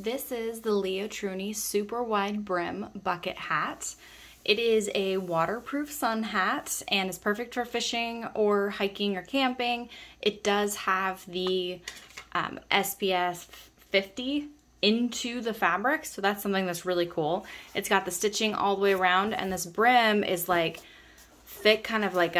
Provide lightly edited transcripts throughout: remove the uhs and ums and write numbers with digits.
This is the Leotruny Super Wide Brim Bucket Hat. It is a waterproof sun hat and is perfect for fishing or hiking or camping. It does have the SPF 50 into the fabric, so that's something that's really cool. It's got the stitching all the way around, and this brim is like thick, kind of like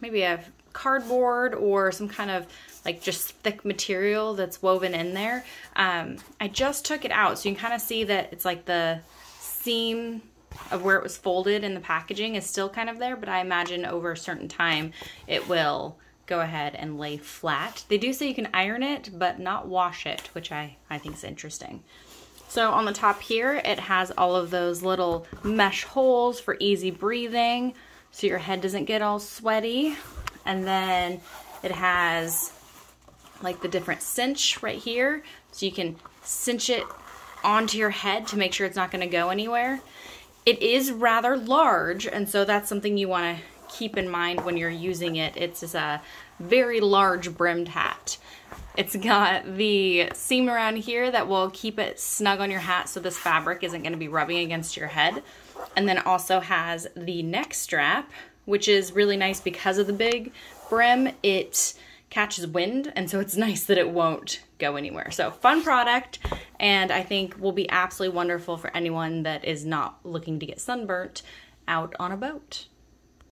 maybe a cardboard or some kind of like just thick material that's woven in there. I just took it out, so you can kind of see that it's like the seam of where it was folded in the packaging is still kind of there, but I imagine over a certain time it will go ahead and lay flat. They do say you can iron it but not wash it, which I think is interesting. So on the top here, it has all of those little mesh holes for easy breathing so your head doesn't get all sweaty. And then it has like the different cinch right here, so you can cinch it onto your head to make sure it's not going to go anywhere. It is rather large, and so that's something you want to keep in mind when you're using it. It's just a very large brimmed hat. It's got the seam around here that will keep it snug on your hat so this fabric isn't going to be rubbing against your head. And then also has the neck strap, which is really nice because of the big brim. It catches wind, and so it's nice that it won't go anywhere. So fun product, and I think will be absolutely wonderful for anyone that is not looking to get sunburnt out on a boat.